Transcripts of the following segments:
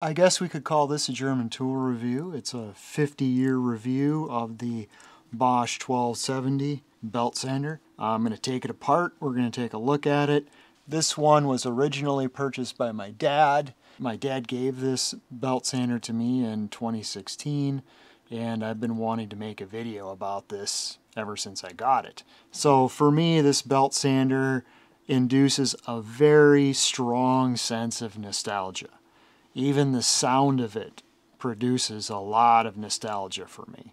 I guess we could call this a German tool review. It's a 50-year review of the Bosch 1270 belt sander. I'm going to take it apart. We're going to take a look at it. This one was originally purchased by my dad. My dad gave this belt sander to me in 2016, and I've been wanting to make a video about this ever since I got it. So for me, this belt sander induces a very strong sense of nostalgia. Even the sound of it produces a lot of nostalgia for me.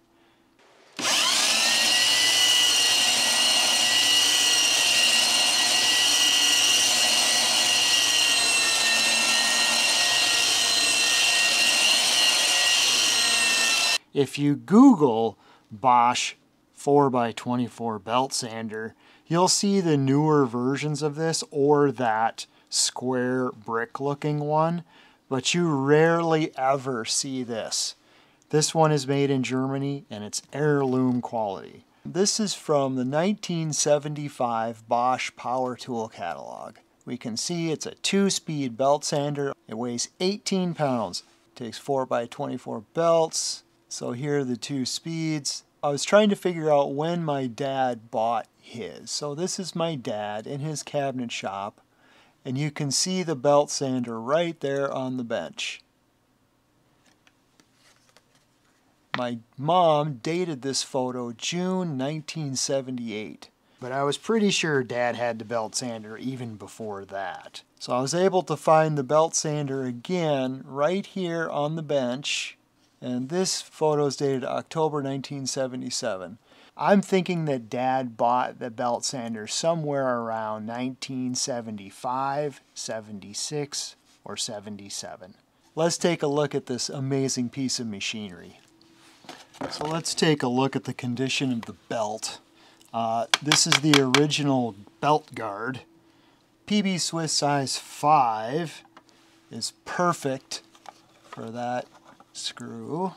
If you Google Bosch 4x24 belt sander, you'll see the newer versions of this or that square brick looking one, but you rarely ever see this. This one is made in Germany and it's heirloom quality. This is from the 1975 Bosch power tool catalog. We can see it's a 2-speed belt sander. It weighs 18 pounds. It takes 4x24 belts. So here are the 2 speeds. I was trying to figure out when my dad bought his. So this is my dad in his cabinet shop, and you can see the belt sander right there on the bench. My mom dated this photo June 1978, but I was pretty sure Dad had the belt sander even before that. So I was able to find the belt sander again right here on the bench. And this photo is dated October 1977. I'm thinking that Dad bought the belt sander somewhere around 1975, 76, or 77. Let's take a look at this amazing piece of machinery. So let's take a look at the condition of the belt. This is the original belt guard. PB Swiss size 5 is perfect for that screw.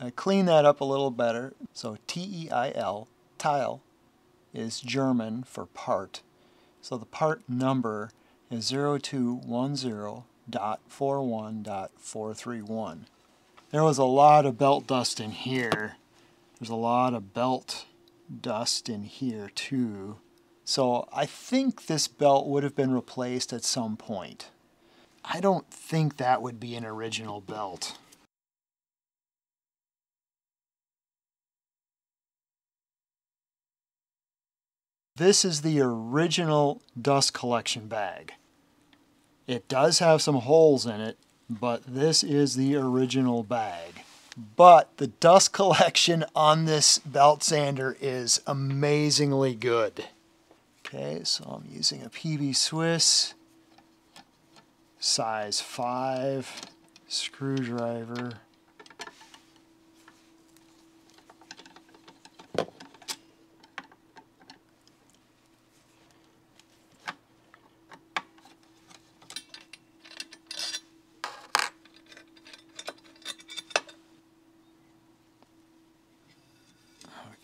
I clean that up a little better. So T-E-I-L, Teil, is German for part. So the part number is 0210.41.431. There was a lot of belt dust in here. There's a lot of belt dust in here too. So I think this belt would have been replaced at some point. I don't think that would be an original belt. This is the original dust collection bag. It does have some holes in it, but this is the original bag. But the dust collection on this belt sander is amazingly good. Okay, so I'm using a PB Swiss size 5 screwdriver.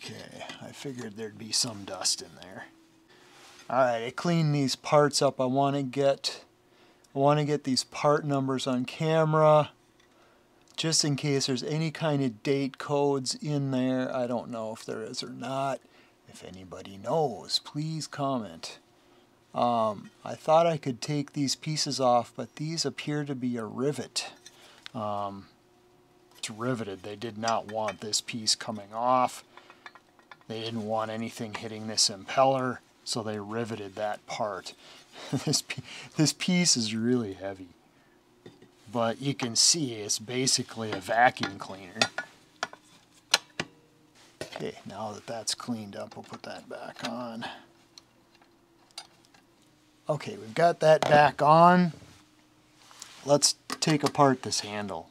Okay, I figured there'd be some dust in there. All right, I cleaned these parts up. I want to get these part numbers on camera, just in case there's any kind of date codes in there. I don't know if there is or not. If anybody knows, please comment. I thought I could take these pieces off, but these appear to be a rivet. It's riveted. They did not want this piece coming off. They didn't want anything hitting this impeller, so they riveted that part. This piece is really heavy, but you can see it's basically a vacuum cleaner. Okay, now that that's cleaned up, we'll put that back on. Okay, we've got that back on. Let's take apart this handle.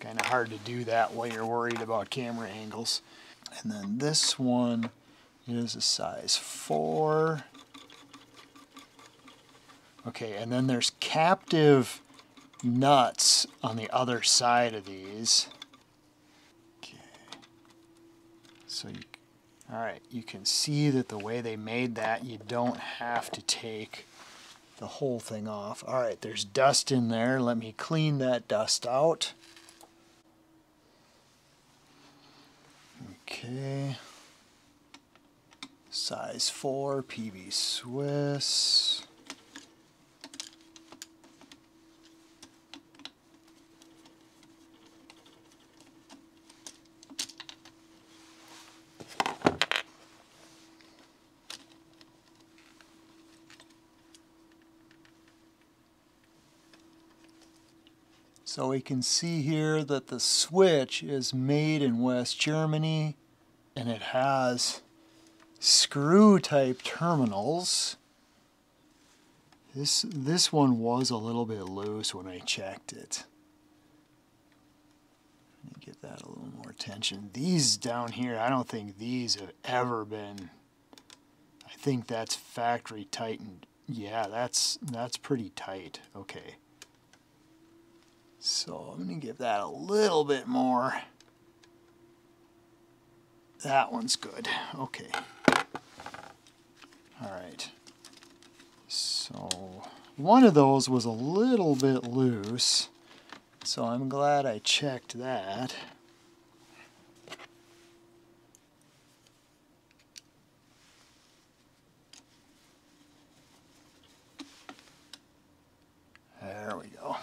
Kind of hard to do that while you're worried about camera angles. And then this one is a size 4. Okay, and then there's captive nuts on the other side of these. Okay. So, all right, you can see that the way they made that, you don't have to take the whole thing off. All right, there's dust in there. Let me clean that dust out. Okay. Size 4, PB Swiss. So we can see here that the switch is made in West Germany and it has screw type terminals. This one was a little bit loose when I checked it. Let me get that a little more tension. These down here, I don't think these have ever been, I think that's factory tightened. Yeah, that's pretty tight, okay. So I'm going to give that a little bit more. That one's good. Okay. All right. So one of those was a little bit loose. So I'm glad I checked that. There we go.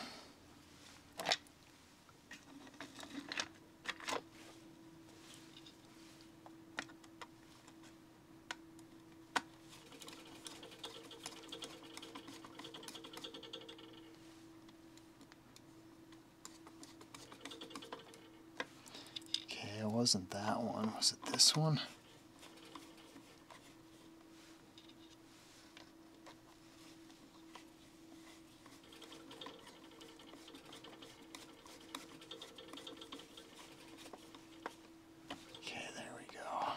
Wasn't that one, was it this one? Okay, there we go.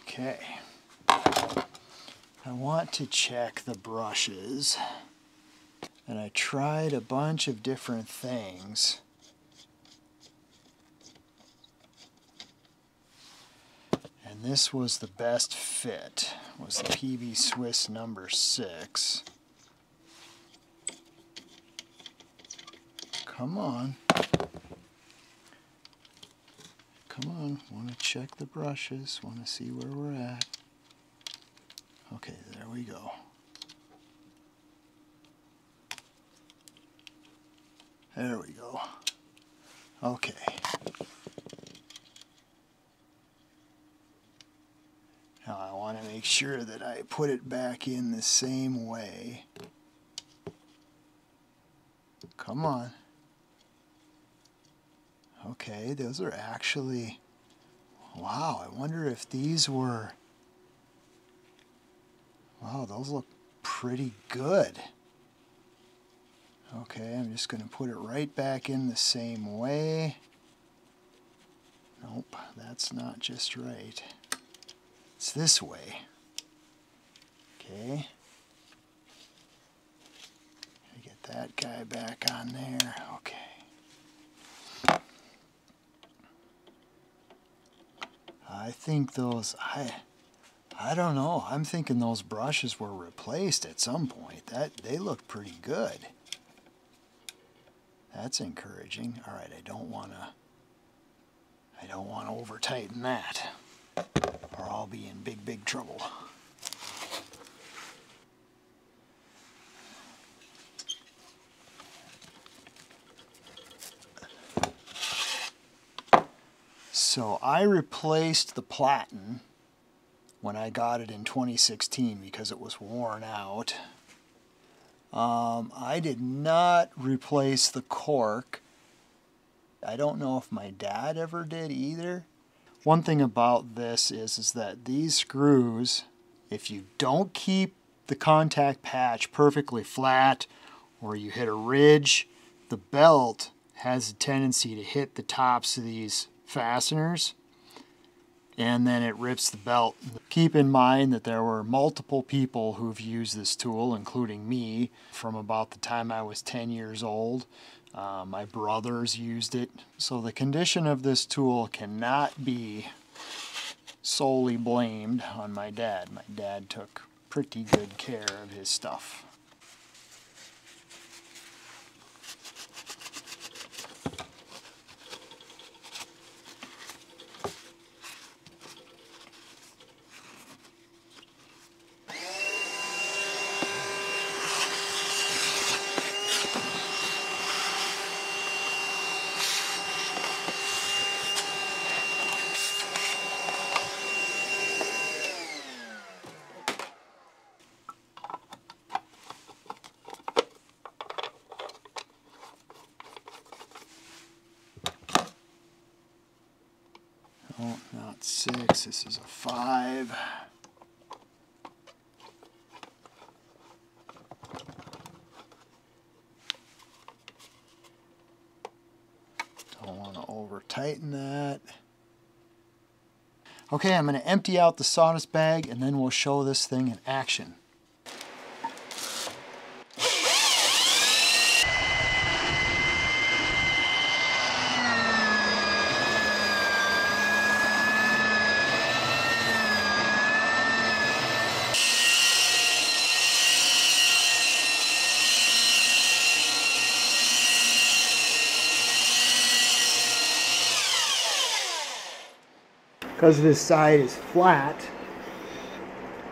Okay, I want to check the brushes, and I tried a bunch of different things. And this was the best fit, was the PB Swiss number 6. Come on. Come on, want to check the brushes, want to see where we're at. Okay, there we go. There we go. Okay. Now I want to make sure that I put it back in the same way. Come on. Okay, those are actually, wow, I wonder if these were, wow, those look pretty good. Okay, I'm just going to put it right back in the same way. Nope, that's not just right. It's this way. Okay. I get that guy back on there. Okay. I think those, I don't know, I'm thinking those brushes were replaced at some point. That they look pretty good. That's encouraging. All right, I don't want to over tighten that or I'll be in big trouble. So I replaced the platen when I got it in 2016 because it was worn out. I did not replace the cork. I don't know if my dad ever did either. One thing about this is that these screws, if you don't keep the contact patch perfectly flat or you hit a ridge, the belt has a tendency to hit the tops of these fasteners and then it rips the belt. Keep in mind that there were multiple people who've used this tool, including me, from about the time I was 10 years old. My brothers used it. So the condition of this tool cannot be solely blamed on my dad. My dad took pretty good care of his stuff. Oh, not 6, this is a 5. Don't want to over tighten that. Okay, I'm going to empty out the sawdust bag and then we'll show this thing in action. Because this side is flat,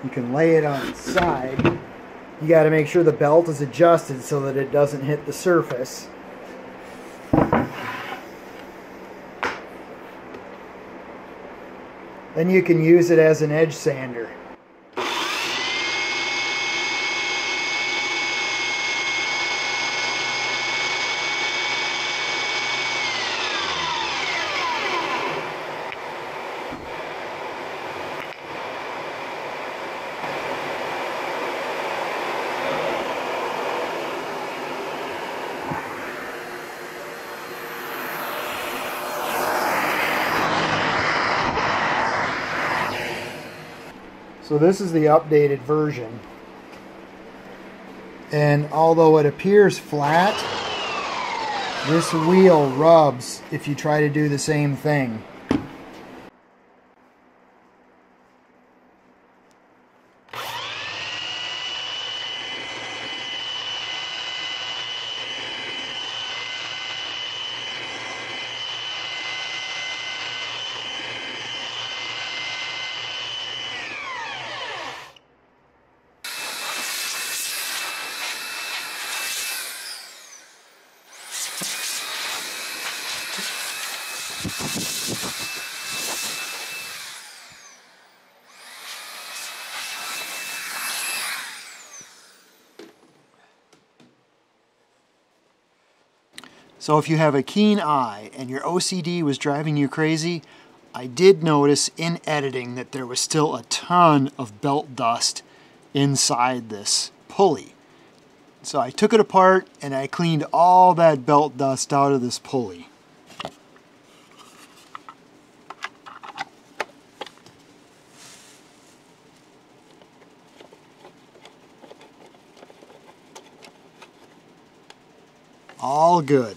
you can lay it on its side. You got to make sure the belt is adjusted so that it doesn't hit the surface. Then you can use it as an edge sander. So this is the updated version, and although it appears flat, this wheel rubs if you try to do the same thing. So if you have a keen eye and your OCD was driving you crazy, I did notice in editing that there was still a ton of belt dust inside this pulley. So I took it apart and I cleaned all that belt dust out of this pulley. All good.